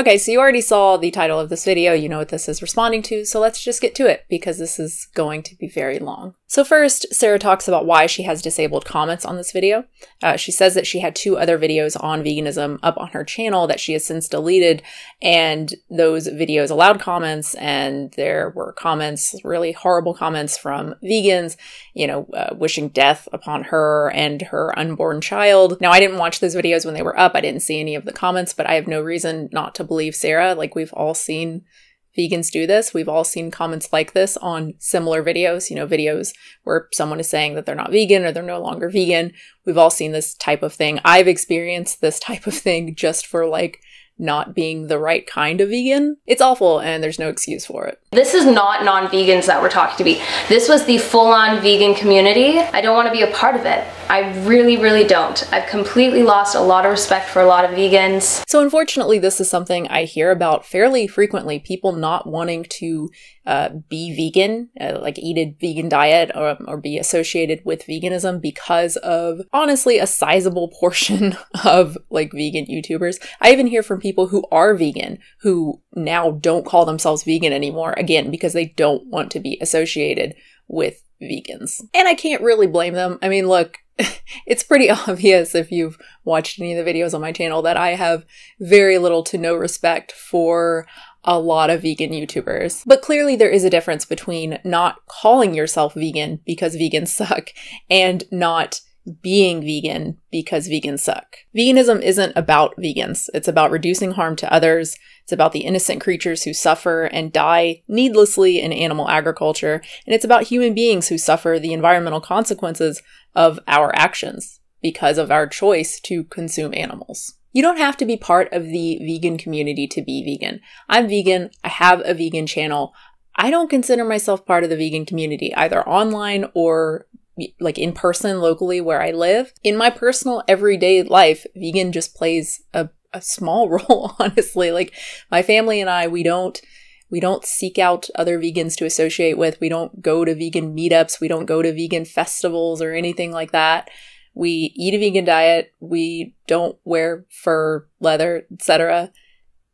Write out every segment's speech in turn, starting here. Okay, so you already saw the title of this video, you know what this is responding to, so let's just get to it because this is going to be very long. So first, Sarah talks about why she has disabled comments on this video. She says that she had two other videos on veganism up on her channel that she has since deleted, and those videos allowed comments, and there were comments, really horrible comments from vegans, you know, wishing death upon her and her unborn child. Now, I didn't watch those videos when they were up, I didn't see any of the comments, but I have no reason not to believe Sarah. Like, we've all seen vegans do this. We've all seen comments like this on similar videos, you know, videos where someone is saying that they're not vegan or they're no longer vegan. We've all seen this type of thing. I've experienced this type of thing just for like not being the right kind of vegan. It's awful and there's no excuse for it. This is not non-vegans that we're talking to be. This was the full-on vegan community. I don't want to be a part of it. I really, really don't. I've completely lost a lot of respect for a lot of vegans. So unfortunately, this is something I hear about fairly frequently, people not wanting to be vegan, like eat a vegan diet or be associated with veganism because of, honestly, a sizable portion of like vegan YouTubers. I even hear from people who are vegan who now don't call themselves vegan anymore, again, because they don't want to be associated with vegans. And I can't really blame them. I mean, look, it's pretty obvious if you've watched any of the videos on my channel that I have very little to no respect for a lot of vegan YouTubers. But clearly there is a difference between not calling yourself vegan because vegans suck and not being vegan because vegans suck. Veganism isn't about vegans. It's about reducing harm to others. It's about the innocent creatures who suffer and die needlessly in animal agriculture. And it's about human beings who suffer the environmental consequences of our actions because of our choice to consume animals. You don't have to be part of the vegan community to be vegan. I'm vegan. I have a vegan channel. I don't consider myself part of the vegan community, either online or like in person locally where I live. In my personal everyday life, vegan just plays a small role, honestly. Like my family and I, we don't seek out other vegans to associate with. We don't go to vegan meetups. We don't go to vegan festivals or anything like that. We eat a vegan diet. We don't wear fur, leather, etc.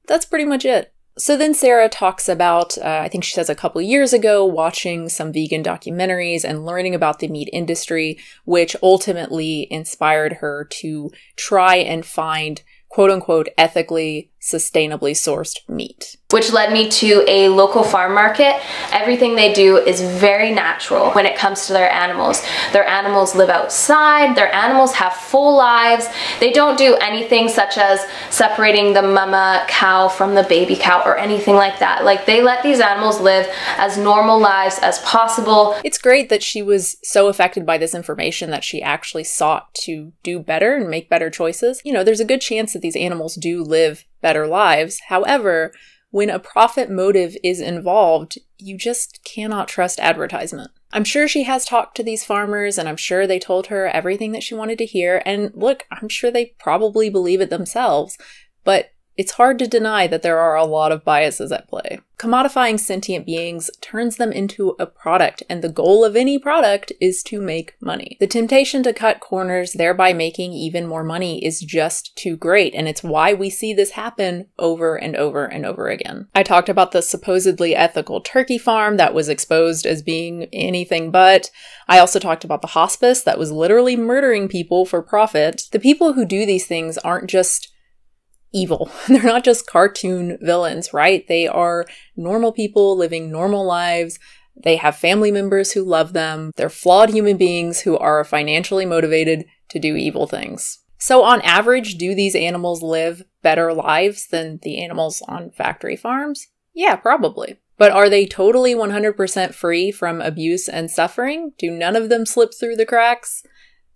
That's pretty much it. So then Sarah talks about, I think she says a couple years ago, watching some vegan documentaries and learning about the meat industry, which ultimately inspired her to try and find quote unquote ethically, sustainably sourced meat. Which led me to a local farm market. Everything they do is very natural when it comes to their animals. Their animals live outside, their animals have full lives. They don't do anything such as separating the mama cow from the baby cow or anything like that. Like, they let these animals live as normal lives as possible. It's great that she was so affected by this information that she actually sought to do better and make better choices. You know, there's a good chance that these animals do live better lives. However, when a profit motive is involved, you just cannot trust advertisement. I'm sure she has talked to these farmers and I'm sure they told her everything that she wanted to hear. And look, I'm sure they probably believe it themselves, but it's hard to deny that there are a lot of biases at play. Commodifying sentient beings turns them into a product, and the goal of any product is to make money. The temptation to cut corners, thereby making even more money, is just too great, and it's why we see this happen over and over and over again. I talked about the supposedly ethical turkey farm that was exposed as being anything but. I also talked about the hospice that was literally murdering people for profit. The people who do these things aren't just evil. They're not just cartoon villains, right? They are normal people living normal lives. They have family members who love them. They're flawed human beings who are financially motivated to do evil things. So on average, do these animals live better lives than the animals on factory farms? Yeah, probably. But are they totally 100% free from abuse and suffering? Do none of them slip through the cracks?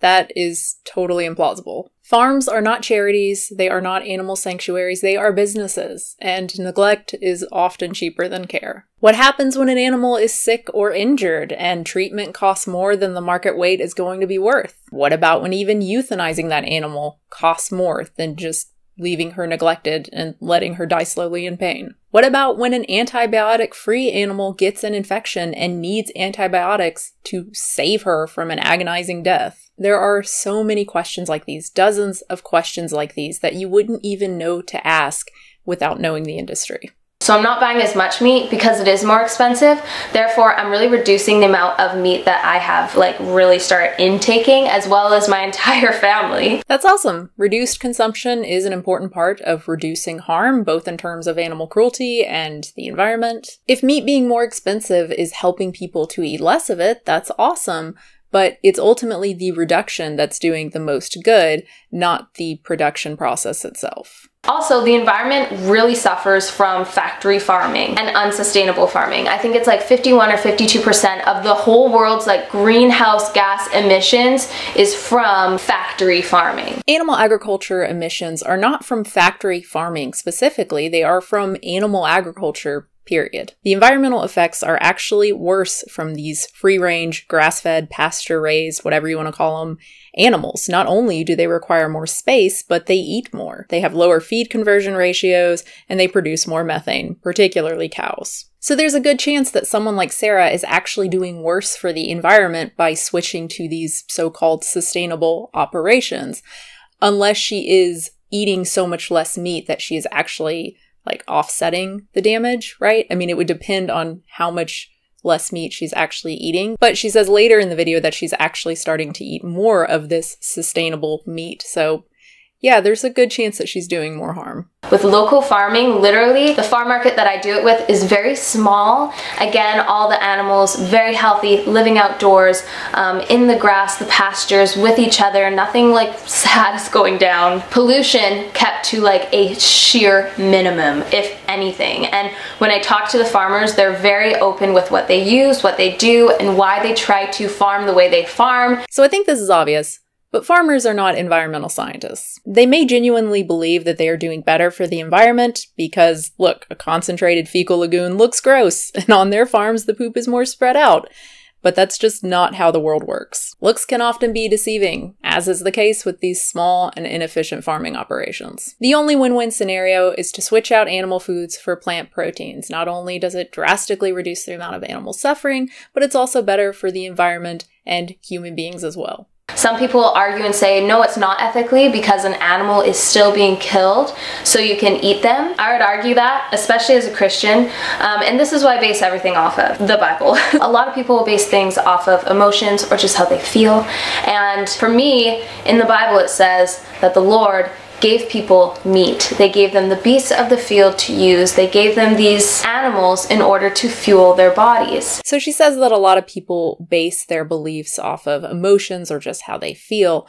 That is totally implausible. Farms are not charities, they are not animal sanctuaries, they are businesses, and neglect is often cheaper than care. What happens when an animal is sick or injured and treatment costs more than the market weight is going to be worth? What about when even euthanizing that animal costs more than just leaving her neglected and letting her die slowly in pain? What about when an antibiotic-free animal gets an infection and needs antibiotics to save her from an agonizing death? There are so many questions like these, dozens of questions like these, that you wouldn't even know to ask without knowing the industry. So I'm not buying as much meat because it is more expensive. Therefore, I'm really reducing the amount of meat that I have, like, really start intaking, as well as my entire family. That's awesome. Reduced consumption is an important part of reducing harm, both in terms of animal cruelty and the environment. If meat being more expensive is helping people to eat less of it, that's awesome. But it's ultimately the reduction that's doing the most good, not the production process itself. Also, the environment really suffers from factory farming and unsustainable farming. I think it's like 51 or 52% of the whole world's like greenhouse gas emissions is from factory farming. Animal agriculture emissions are not from factory farming specifically, they are from animal agriculture, period. The environmental effects are actually worse from these free-range, grass-fed, pasture-raised, whatever you want to call them, animals. Not only do they require more space, but they eat more. They have lower feed conversion ratios, and they produce more methane, particularly cows. So there's a good chance that someone like Sarah is actually doing worse for the environment by switching to these so-called sustainable operations, unless she is eating so much less meat that she is actually like offsetting the damage, right? I mean, it would depend on how much less meat she's actually eating, but she says later in the video that she's actually starting to eat more of this sustainable meat. So yeah, there's a good chance that she's doing more harm. With local farming, literally, the farm market that I do it with is very small. Again, all the animals, very healthy, living outdoors, in the grass, the pastures, with each other, nothing like sad is going down. Pollution kept to like a sheer minimum, if anything. And when I talk to the farmers, they're very open with what they use, what they do, and why they try to farm the way they farm. So I think this is obvious. But farmers are not environmental scientists. They may genuinely believe that they are doing better for the environment because, look, a concentrated fecal lagoon looks gross, and on their farms the poop is more spread out. But that's just not how the world works. Looks can often be deceiving, as is the case with these small and inefficient farming operations. The only win-win scenario is to switch out animal foods for plant proteins. Not only does it drastically reduce the amount of animal suffering, but it's also better for the environment and human beings as well. Some people argue and say, no, it's not ethically because an animal is still being killed, so you can eat them. I would argue that, especially as a Christian, and this is why I base everything off of the Bible. A lot of people will base things off of emotions or just how they feel, and for me, in the Bible it says that the Lord gave people meat. They gave them the beasts of the field to use. They gave them these animals in order to fuel their bodies. So she says that a lot of people base their beliefs off of emotions or just how they feel.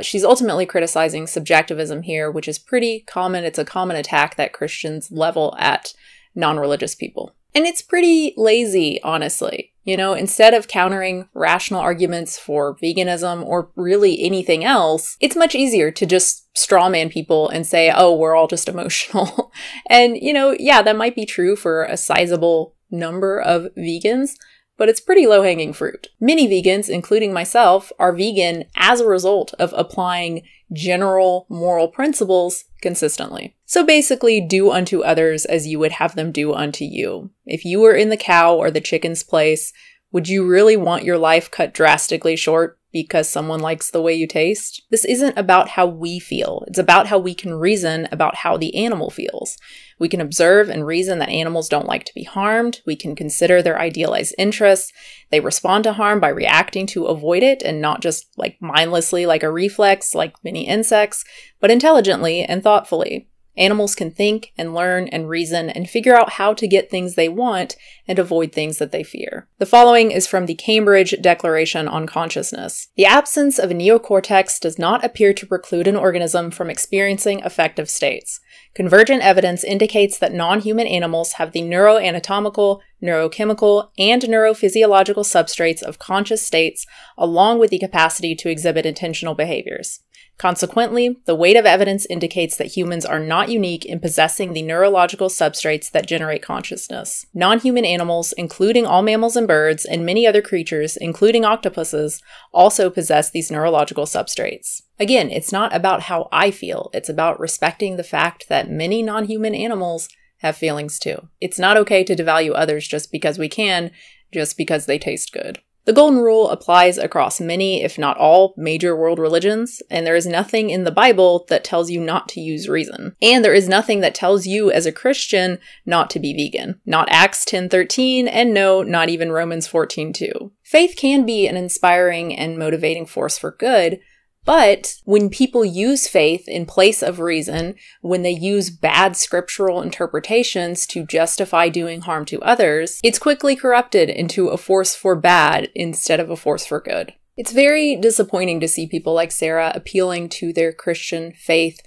She's ultimately criticizing subjectivism here, which is pretty common. It's a common attack that Christians level at non-religious people. And it's pretty lazy, honestly. You know, instead of countering rational arguments for veganism or really anything else, it's much easier to just strawman people and say, oh, we're all just emotional. And, you know, yeah, that might be true for a sizable number of vegans, but it's pretty low-hanging fruit. Many vegans, including myself, are vegan as a result of applying general moral principles consistently. So basically, do unto others as you would have them do unto you. If you were in the cow or the chicken's place, would you really want your life cut drastically short because someone likes the way you taste? This isn't about how we feel. It's about how we can reason about how the animal feels. We can observe and reason that animals don't like to be harmed. We can consider their idealized interests. They respond to harm by reacting to avoid it and not just like mindlessly like a reflex like many insects, but intelligently and thoughtfully. Animals can think and learn and reason and figure out how to get things they want and avoid things that they fear. The following is from the Cambridge Declaration on Consciousness. The absence of a neocortex does not appear to preclude an organism from experiencing affective states. Convergent evidence indicates that non-human animals have the neuroanatomical, neurochemical, and neurophysiological substrates of conscious states, along with the capacity to exhibit intentional behaviors. Consequently, the weight of evidence indicates that humans are not unique in possessing the neurological substrates that generate consciousness. Non-human animals, including all mammals and birds, and many other creatures, including octopuses, also possess these neurological substrates. Again, it's not about how I feel, it's about respecting the fact that many non-human animals have feelings too. It's not okay to devalue others just because we can, just because they taste good. The Golden Rule applies across many, if not all, major world religions, and there is nothing in the Bible that tells you not to use reason. And there is nothing that tells you as a Christian not to be vegan. Not Acts 10:13, and no, not even Romans 14:2. Faith can be an inspiring and motivating force for good, but when people use faith in place of reason, when they use bad scriptural interpretations to justify doing harm to others, it's quickly corrupted into a force for bad instead of a force for good. It's very disappointing to see people like Sarah appealing to their Christian faith,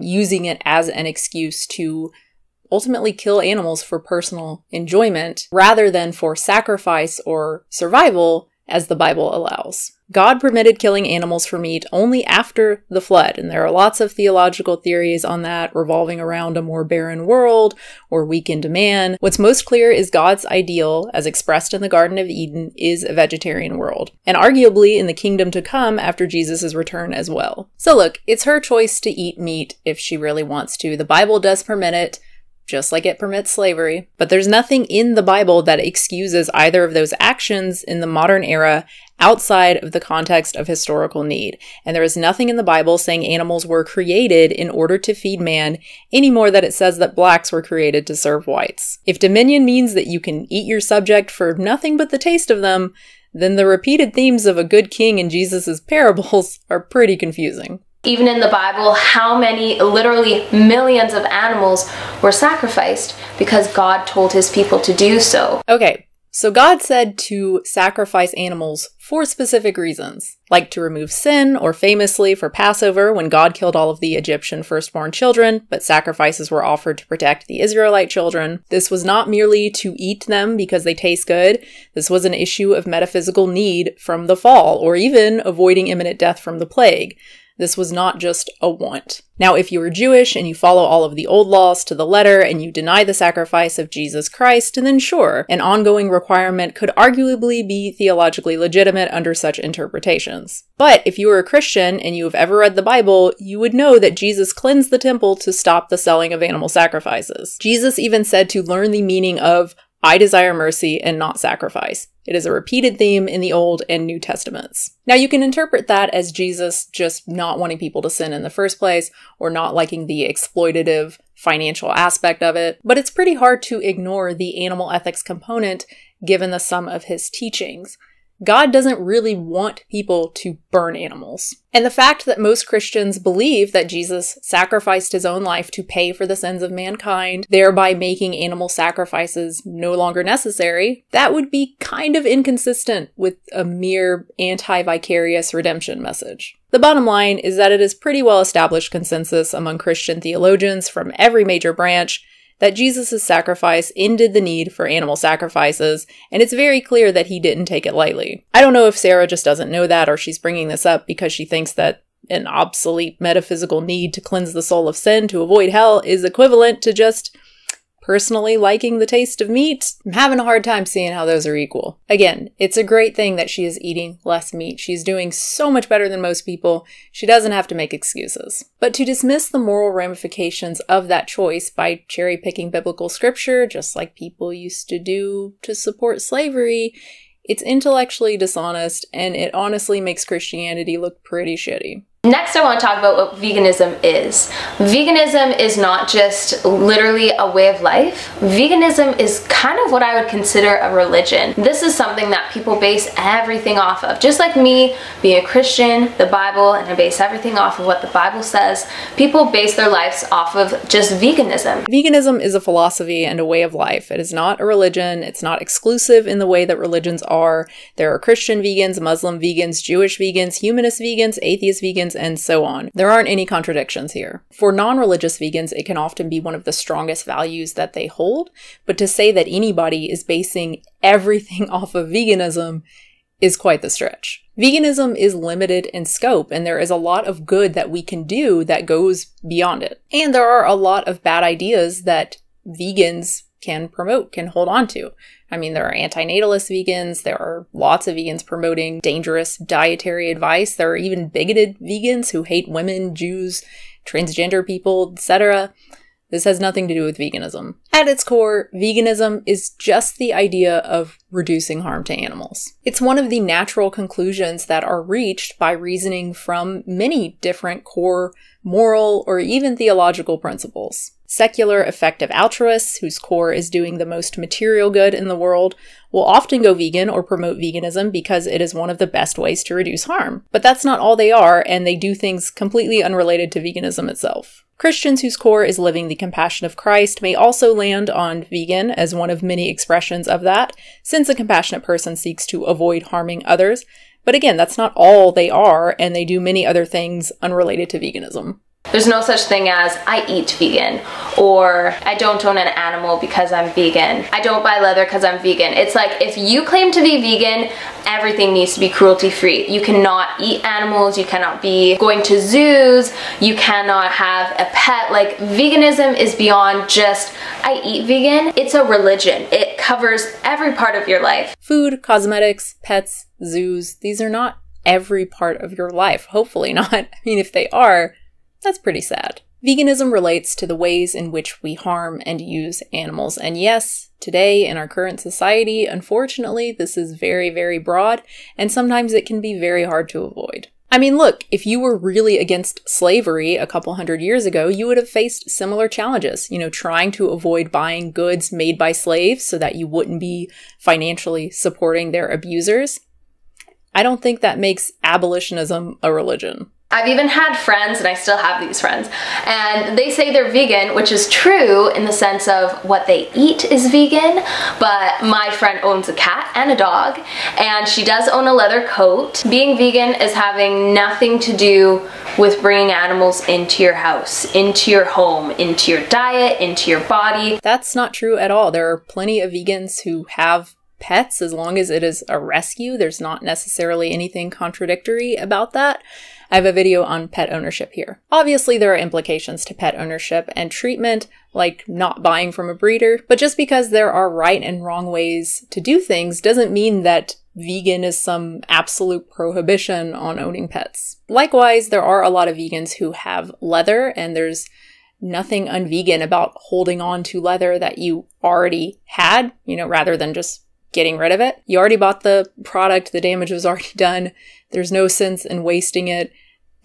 using it as an excuse to ultimately kill animals for personal enjoyment rather than for sacrifice or survival, as the Bible allows. God permitted killing animals for meat only after the flood, and there are lots of theological theories on that revolving around a more barren world or weakened man. What's most clear is God's ideal, as expressed in the Garden of Eden, is a vegetarian world, and arguably in the kingdom to come after Jesus' return as well. So look, it's her choice to eat meat if she really wants to. The Bible does permit it, just like it permits slavery. But there's nothing in the Bible that excuses either of those actions in the modern era outside of the context of historical need. And there is nothing in the Bible saying animals were created in order to feed man any more than it says that blacks were created to serve whites. If dominion means that you can eat your subject for nothing but the taste of them, then the repeated themes of a good king in Jesus's parables are pretty confusing. Even in the Bible, how many, literally millions of animals were sacrificed because God told his people to do so. Okay, so God said to sacrifice animals for specific reasons, like to remove sin, or famously for Passover when God killed all of the Egyptian firstborn children, but sacrifices were offered to protect the Israelite children. This was not merely to eat them because they taste good. This was an issue of metaphysical need from the fall, or even avoiding imminent death from the plague. This was not just a want. Now, if you were Jewish and you follow all of the old laws to the letter and you deny the sacrifice of Jesus Christ, then sure, an ongoing requirement could arguably be theologically legitimate under such interpretations. But if you were a Christian and you have ever read the Bible, you would know that Jesus cleansed the temple to stop the selling of animal sacrifices. Jesus even said to learn the meaning of "I desire mercy and not sacrifice." It is a repeated theme in the Old and New Testaments. Now, you can interpret that as Jesus just not wanting people to sin in the first place, or not liking the exploitative financial aspect of it, but it's pretty hard to ignore the animal ethics component given the sum of his teachings. God doesn't really want people to burn animals. And the fact that most Christians believe that Jesus sacrificed his own life to pay for the sins of mankind, thereby making animal sacrifices no longer necessary, that would be kind of inconsistent with a mere anti-vicarious redemption message. The bottom line is that it is pretty well established consensus among Christian theologians from every major branch that Jesus' sacrifice ended the need for animal sacrifices, and it's very clear that he didn't take it lightly. I don't know if Sarah just doesn't know that, or she's bringing this up because she thinks that an obsolete metaphysical need to cleanse the soul of sin to avoid hell is equivalent to just personally liking the taste of meat. I'm having a hard time seeing how those are equal. Again, it's a great thing that she is eating less meat. She's doing so much better than most people. She doesn't have to make excuses. But to dismiss the moral ramifications of that choice by cherry-picking biblical scripture, just like people used to do to support slavery, it's intellectually dishonest, and it honestly makes Christianity look pretty shitty. Next, I want to talk about what veganism is. Veganism is not just literally a way of life. Veganism is kind of what I would consider a religion. This is something that people base everything off of. Just like me being a Christian, the Bible, and I base everything off of what the Bible says, people base their lives off of just veganism. Veganism is a philosophy and a way of life. It is not a religion. It's not exclusive in the way that religions are. There are Christian vegans, Muslim vegans, Jewish vegans, humanist vegans, atheist vegans, and so on. There aren't any contradictions here. For non-religious vegans, it can often be one of the strongest values that they hold, but to say that anybody is basing everything off of veganism is quite the stretch. Veganism is limited in scope, and there is a lot of good that we can do that goes beyond it. And there are a lot of bad ideas that vegans can promote, can hold on to. I mean, there are antinatalist vegans, there are lots of vegans promoting dangerous dietary advice, there are even bigoted vegans who hate women, Jews, transgender people, etc. This has nothing to do with veganism. At its core, veganism is just the idea of reducing harm to animals. It's one of the natural conclusions that are reached by reasoning from many different core moral or even theological principles. Secular effective altruists, whose core is doing the most material good in the world, will often go vegan or promote veganism because it is one of the best ways to reduce harm. But that's not all they are, and they do things completely unrelated to veganism itself. Christians whose core is living the compassion of Christ may also land on vegan as one of many expressions of that, since a compassionate person seeks to avoid harming others. But again, that's not all they are, and they do many other things unrelated to veganism. There's no such thing as, I eat vegan, or I don't own an animal because I'm vegan. I don't buy leather because I'm vegan. It's like, if you claim to be vegan, everything needs to be cruelty-free. You cannot eat animals, you cannot be going to zoos, you cannot have a pet. Like, veganism is beyond just, I eat vegan. It's a religion. It covers every part of your life. Food, cosmetics, pets, zoos, these are not every part of your life. Hopefully not. I mean, if they are, that's pretty sad. Veganism relates to the ways in which we harm and use animals. And yes, today in our current society, unfortunately, this is very, very broad, and sometimes it can be very hard to avoid. I mean, look, if you were really against slavery a couple hundred years ago, you would have faced similar challenges, you know, trying to avoid buying goods made by slaves so that you wouldn't be financially supporting their abusers. I don't think that makes abolitionism a religion. I've even had friends, and I still have these friends, and they say they're vegan, which is true in the sense of what they eat is vegan, but my friend owns a cat and a dog, and she does own a leather coat. Being vegan is having nothing to do with bringing animals into your house, into your home, into your diet, into your body. That's not true at all. There are plenty of vegans who have pets as long as it is a rescue. There's not necessarily anything contradictory about that. I have a video on pet ownership here. Obviously, there are implications to pet ownership and treatment, like not buying from a breeder, but just because there are right and wrong ways to do things doesn't mean that vegan is some absolute prohibition on owning pets. Likewise, there are a lot of vegans who have leather, and there's nothing unvegan about holding on to leather that you already had, you know, rather than just getting rid of it. You already bought the product, the damage was already done. There's no sense in wasting it.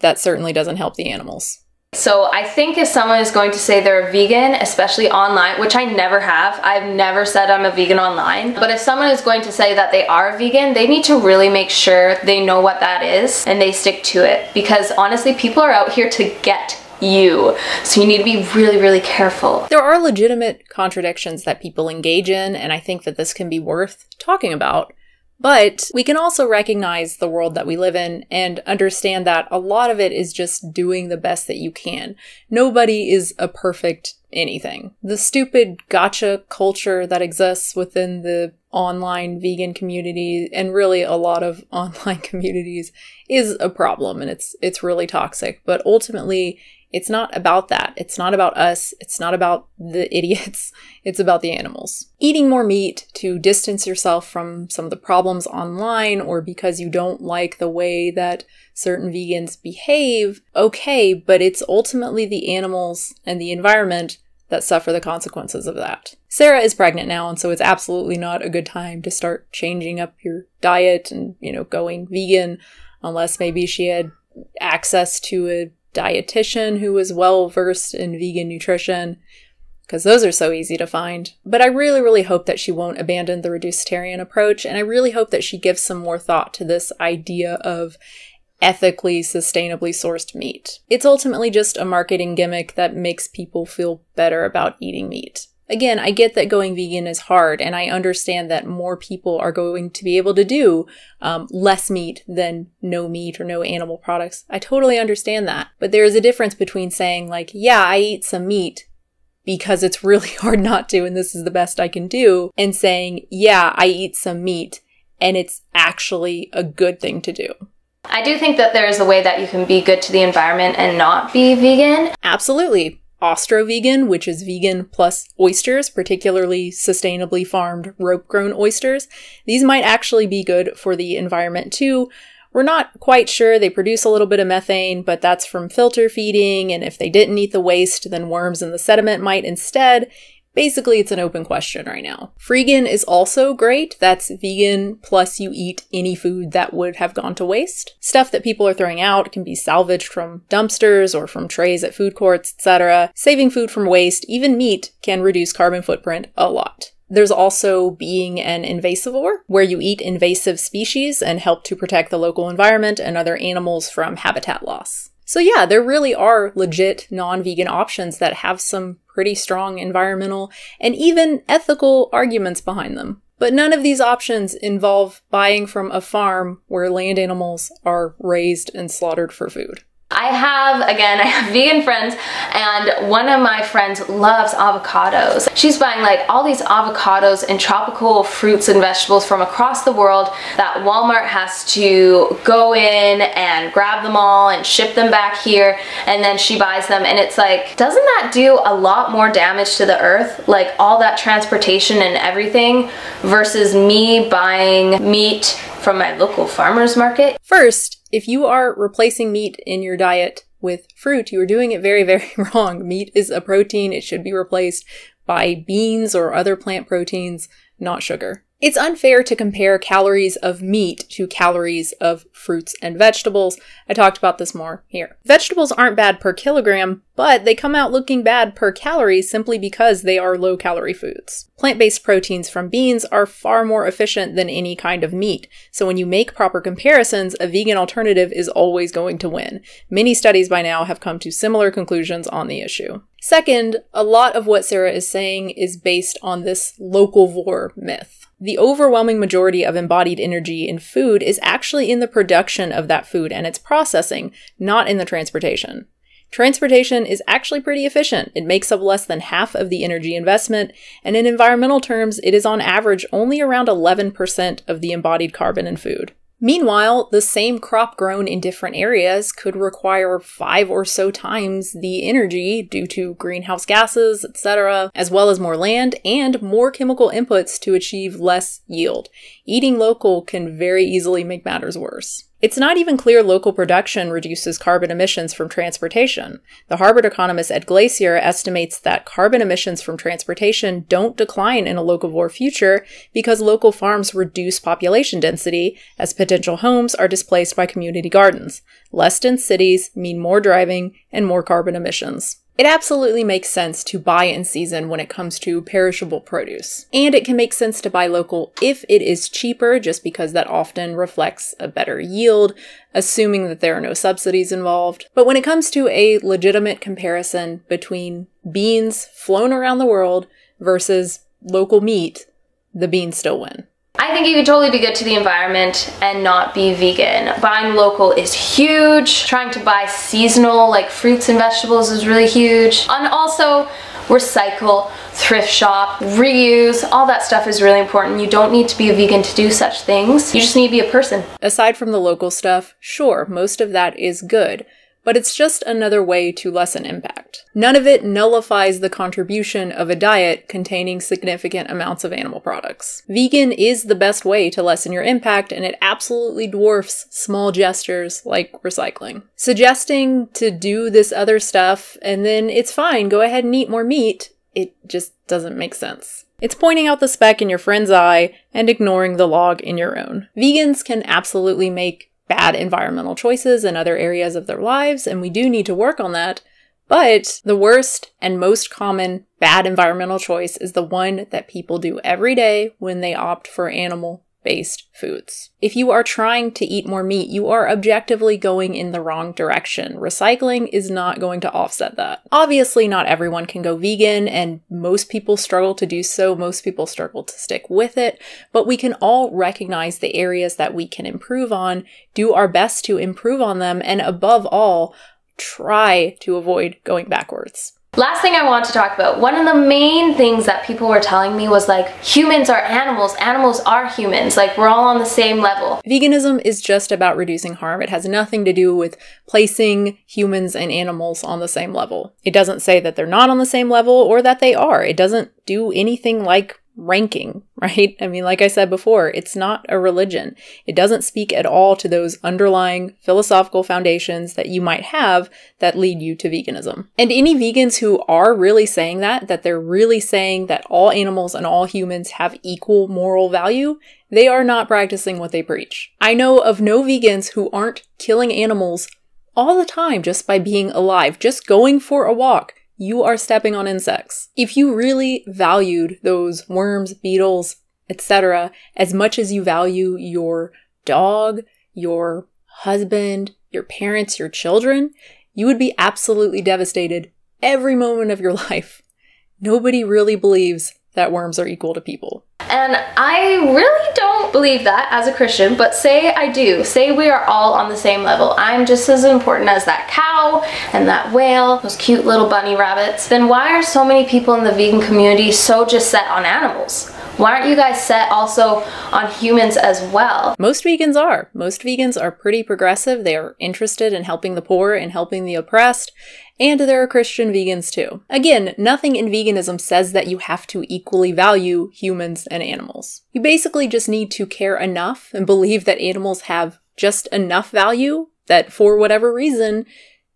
That certainly doesn't help the animals. So I think if someone is going to say they're a vegan, especially online, which I never have, I've never said I'm a vegan online, but if someone is going to say that they are vegan, they need to really make sure they know what that is and they stick to it, because honestly, people are out here to get you. So you need to be really, really careful. There are legitimate contradictions that people engage in, and I think that this can be worth talking about. But we can also recognize the world that we live in and understand that a lot of it is just doing the best that you can. Nobody is a perfect anything. The stupid gotcha culture that exists within the online vegan community, and really a lot of online communities, is a problem, and it's really toxic. But ultimately, it's not about that. It's not about us. It's not about the idiots. It's about the animals. Eating more meat to distance yourself from some of the problems online, or because you don't like the way that certain vegans behave, okay, but it's ultimately the animals and the environment that suffer the consequences of that. Sarah is pregnant now, and so it's absolutely not a good time to start changing up your diet and, you know, going vegan, unless maybe she had access to a dietitian who is well versed in vegan nutrition, because those are so easy to find. But I really, really hope that she won't abandon the reducetarian approach, and I really hope that she gives some more thought to this idea of ethically, sustainably sourced meat. It's ultimately just a marketing gimmick that makes people feel better about eating meat. Again, I get that going vegan is hard, and I understand that more people are going to be able to do less meat than no meat or no animal products. I totally understand that. But there is a difference between saying, like, yeah, I eat some meat because it's really hard not to and this is the best I can do, and saying, yeah, I eat some meat and it's actually a good thing to do. I do think that there is a way that you can be good to the environment and not be vegan. Absolutely. Ostro-vegan, which is vegan plus oysters, particularly sustainably farmed rope-grown oysters. These might actually be good for the environment too, We're not quite sure. They produce a little bit of methane, but that's from filter feeding, and if they didn't eat the waste, then worms in the sediment might instead. Basically, it's an open question right now. Freegan is also great. That's vegan plus you eat any food that would have gone to waste. Stuff that people are throwing out can be salvaged from dumpsters or from trays at food courts, etc. Saving food from waste, even meat, can reduce carbon footprint a lot. There's also being an invasivore, where you eat invasive species and help to protect the local environment and other animals from habitat loss. So yeah, there really are legit non-vegan options that have some pretty strong environmental and even ethical arguments behind them. But none of these options involve buying from a farm where land animals are raised and slaughtered for food. I have vegan friends, and one of my friends loves avocados. She's buying like all these avocados and tropical fruits and vegetables from across the world that Walmart has to go in and grab them all and ship them back here, and then she buys them, and it's like, doesn't that do a lot more damage to the earth? Like all that transportation and everything versus me buying meat from my local farmer's market. First, if you are replacing meat in your diet with fruit, you are doing it very, very wrong. Meat is a protein. It should be replaced by beans or other plant proteins, not sugar. It's unfair to compare calories of meat to calories of fruits and vegetables. I talked about this more here. Vegetables aren't bad per kilogram, but they come out looking bad per calorie simply because they are low-calorie foods. Plant-based proteins from beans are far more efficient than any kind of meat, so when you make proper comparisons, a vegan alternative is always going to win. Many studies by now have come to similar conclusions on the issue. Second, a lot of what Sarah is saying is based on this localvore myth. The overwhelming majority of embodied energy in food is actually in the production of that food and its processing, not in the transportation. Transportation is actually pretty efficient. It makes up less than half of the energy investment, and in environmental terms, it is on average only around 11% of the embodied carbon in food. Meanwhile, the same crop grown in different areas could require 5 or so times the energy due to greenhouse gases, etc., as well as more land and more chemical inputs to achieve less yield. Eating local can very easily make matters worse. It's not even clear local production reduces carbon emissions from transportation. The Harvard economist Ed Glacier estimates that carbon emissions from transportation don't decline in a localvore future because local farms reduce population density as potential homes are displaced by community gardens. Less dense cities mean more driving and more carbon emissions. It absolutely makes sense to buy in season when it comes to perishable produce. And it can make sense to buy local if it is cheaper, just because that often reflects a better yield, assuming that there are no subsidies involved. But when it comes to a legitimate comparison between beans flown around the world versus local meat, the beans still win. I think you could totally be good to the environment and not be vegan. Buying local is huge. Trying to buy seasonal, like fruits and vegetables, is really huge. And also, recycle, thrift shop, reuse, all that stuff is really important. You don't need to be a vegan to do such things. You just need to be a person. Aside from the local stuff, sure, most of that is good, but it's just another way to lessen impact. None of it nullifies the contribution of a diet containing significant amounts of animal products. Vegan is the best way to lessen your impact, and it absolutely dwarfs small gestures like recycling. Suggesting to do this other stuff and then it's fine, go ahead and eat more meat, it just doesn't make sense. It's pointing out the speck in your friend's eye and ignoring the log in your own. Vegans can absolutely make bad environmental choices in other areas of their lives, and we do need to work on that, but the worst and most common bad environmental choice is the one that people do every day when they opt for animal-based foods. If you are trying to eat more meat, you are objectively going in the wrong direction. Recycling is not going to offset that. Obviously, not everyone can go vegan, and most people struggle to do so. Most people struggle to stick with it, but we can all recognize the areas that we can improve on, do our best to improve on them, and above all, try to avoid going backwards. Last thing I want to talk about, one of the main things that people were telling me was like, humans are animals, animals are humans, like we're all on the same level. Veganism is just about reducing harm. It has nothing to do with placing humans and animals on the same level. It doesn't say that they're not on the same level or that they are. It doesn't do anything like ranking, right? I mean, like I said before, it's not a religion. It doesn't speak at all to those underlying philosophical foundations that you might have that lead you to veganism. And any vegans who are really saying that they're really saying that all animals and all humans have equal moral value, they are not practicing what they preach. I know of no vegans who aren't killing animals all the time just by being alive, just going for a walk. You are stepping on insects. If you really valued those worms, beetles, etc. as much as you value your dog, your husband, your parents, your children, you would be absolutely devastated every moment of your life. Nobody really believes that worms are equal to people. And I really don't believe that as a Christian, but say I do. Say we are all on the same level. I'm just as important as that cow and that whale, those cute little bunny rabbits. Then why are so many people in the vegan community so just set on animals? Why aren't you guys set also on humans as well? Most vegans are. Most vegans are pretty progressive. They are interested in helping the poor and helping the oppressed. And there are Christian vegans too. Again, nothing in veganism says that you have to equally value humans and animals. You basically just need to care enough and believe that animals have just enough value that for whatever reason,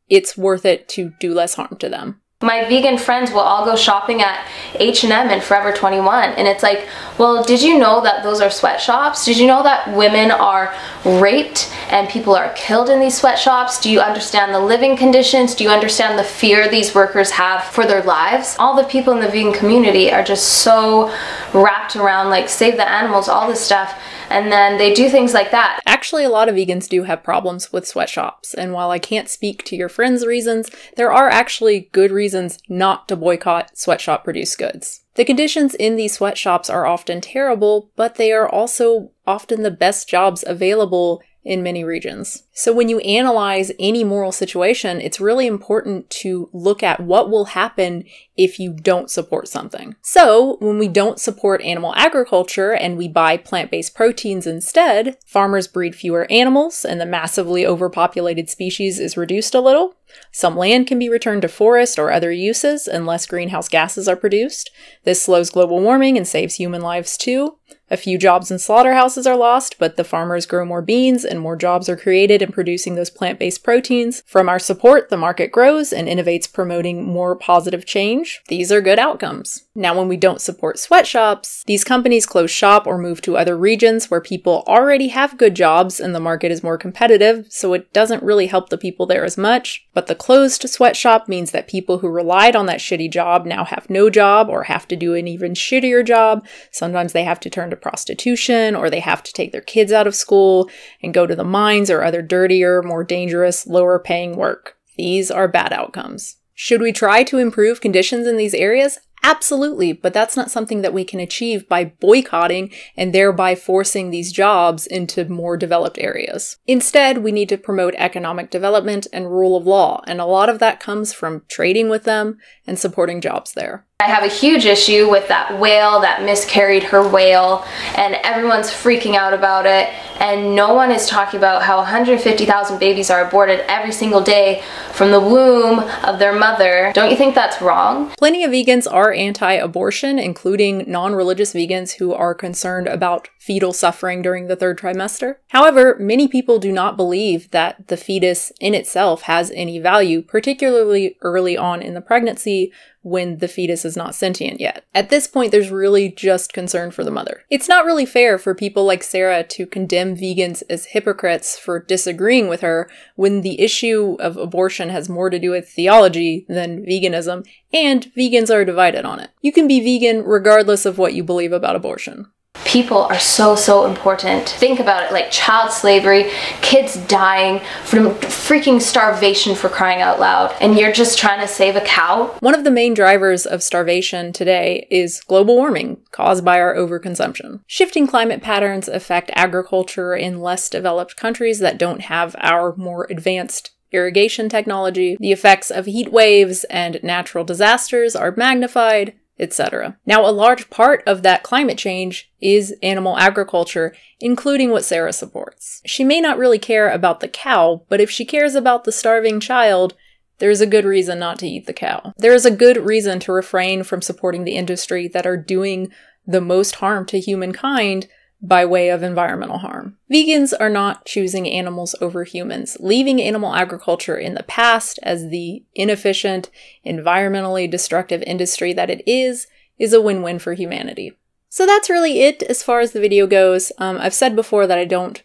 it's worth it to do less harm to them. My vegan friends will all go shopping at H&M and Forever 21, and it's like, well, did you know that those are sweatshops? Did you know that women are raped and people are killed in these sweatshops? Do you understand the living conditions? Do you understand the fear these workers have for their lives? All the people in the vegan community are just so wrapped around, like, save the animals, all this stuff, and then they do things like that. Actually, a lot of vegans do have problems with sweatshops, and while I can't speak to your friends' reasons, there are actually good reasons not to boycott sweatshop-produced goods. The conditions in these sweatshops are often terrible, but they are also often the best jobs available in many regions. So when you analyze any moral situation, it's really important to look at what will happen if you don't support something. So when we don't support animal agriculture and we buy plant-based proteins instead, farmers breed fewer animals and the massively overpopulated species is reduced a little. Some land can be returned to forest or other uses unless greenhouse gases are produced. This slows global warming and saves human lives too. A few jobs in slaughterhouses are lost, but the farmers grow more beans and more jobs are created in producing those plant-based proteins. From our support, the market grows and innovates, promoting more positive change. These are good outcomes. Now, when we don't support sweatshops, these companies close shop or move to other regions where people already have good jobs and the market is more competitive, so it doesn't really help the people there as much. But the closed sweatshop means that people who relied on that shitty job now have no job or have to do an even shittier job. Sometimes they have to turn to prostitution, or they have to take their kids out of school and go to the mines or other dirtier, more dangerous, lower paying work. These are bad outcomes. Should we try to improve conditions in these areas? Absolutely, but that's not something that we can achieve by boycotting and thereby forcing these jobs into more developed areas. Instead, we need to promote economic development and rule of law, and a lot of that comes from trading with them and supporting jobs there. I have a huge issue with that whale that miscarried her whale, and everyone's freaking out about it, and no one is talking about how 150,000 babies are aborted every single day from the womb of their mother. Don't you think that's wrong? Plenty of vegans are anti-abortion, including non-religious vegans who are concerned about fetal suffering during the third trimester. However, many people do not believe that the fetus in itself has any value, particularly early on in the pregnancy, when the fetus is not sentient yet. At this point, there's really just concern for the mother. It's not really fair for people like Sarah to condemn vegans as hypocrites for disagreeing with her when the issue of abortion has more to do with theology than veganism, and vegans are divided on it. You can be vegan regardless of what you believe about abortion. People are so important. Think about it, like child slavery, kids dying from freaking starvation, for crying out loud, and you're just trying to save a cow? One of the main drivers of starvation today is global warming, caused by our overconsumption. Shifting climate patterns affect agriculture in less developed countries that don't have our more advanced irrigation technology. The effects of heat waves and natural disasters are magnified, etc. Now, a large part of that climate change is animal agriculture, including what Sarah supports. She may not really care about the cow, but if she cares about the starving child, there's a good reason not to eat the cow. There is a good reason to refrain from supporting the industry that are doing the most harm to humankind by way of environmental harm. Vegans are not choosing animals over humans. Leaving animal agriculture in the past as the inefficient, environmentally destructive industry that it is a win-win for humanity. So that's really it as far as the video goes. I've said before that I don't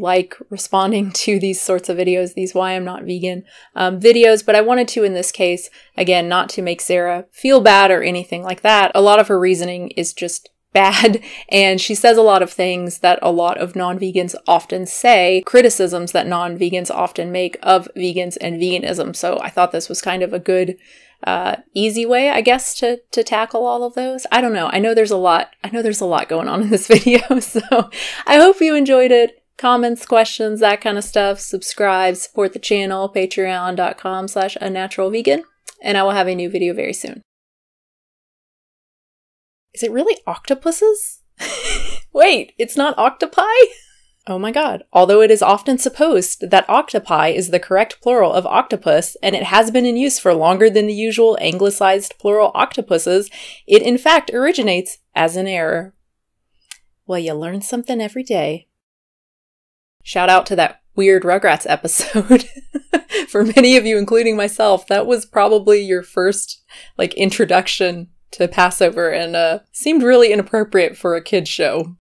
like responding to these sorts of videos, these why I'm not vegan videos, but I wanted to in this case, again, not to make Sarah feel bad or anything like that. A lot of her reasoning is just bad, and she says a lot of things that a lot of non-vegans often say, criticisms that non-vegans often make of vegans and veganism. So I thought this was kind of a good, easy way, I guess, to tackle all of those. I don't know. I know there's a lot going on in this video, so I hope you enjoyed it. Comments, questions, that kind of stuff. Subscribe, support the channel, patreon.com/unnaturalvegan, and I will have a new video very soon. Is it really octopuses? Wait, it's not octopi? Oh my god. Although it is often supposed that octopi is the correct plural of octopus, and it has been in use for longer than the usual anglicized plural octopuses, it in fact originates as an error. Well, you learn something every day. Shout out to that weird Rugrats episode. For many of you, including myself, that was probably your first, like, introduction to Passover, and seemed really inappropriate for a kid's show.